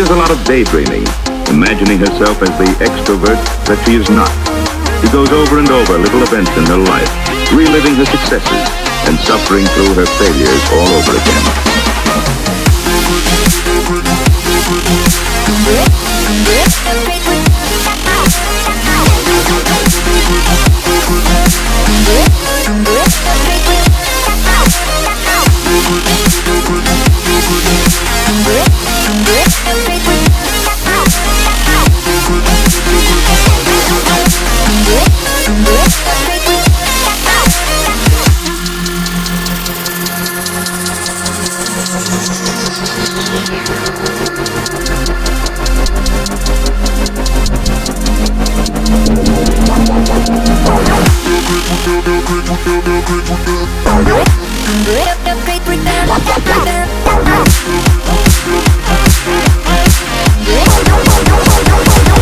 is a lot of daydreaming, imagining herself as the extrovert that she is not. She goes over and over little events in her life, reliving her successes and suffering through her failures all over again.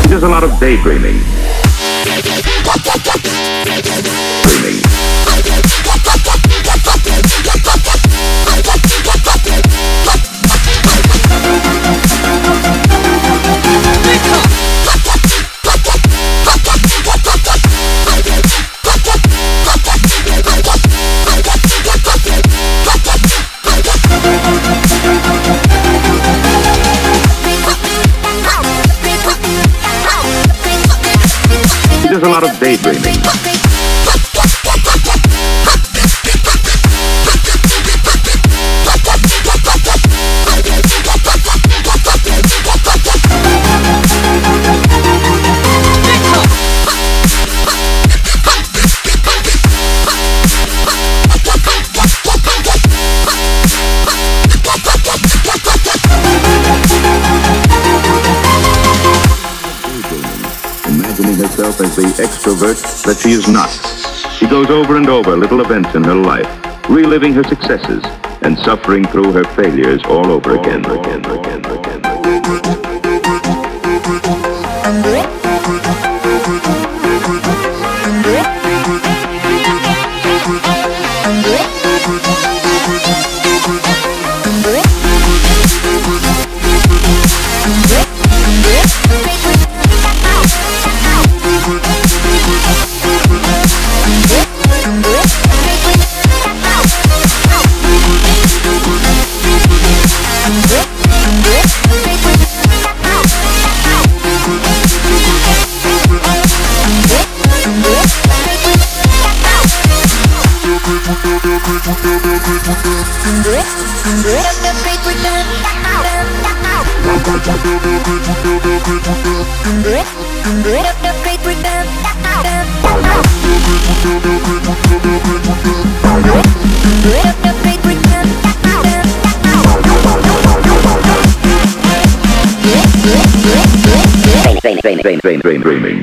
There's a lot of daydreaming. There's a lot of daydreaming. Herself as the extrovert that she is not. She goes over and over little events in her life, reliving her successes and suffering through her failures all over again. Dreaming.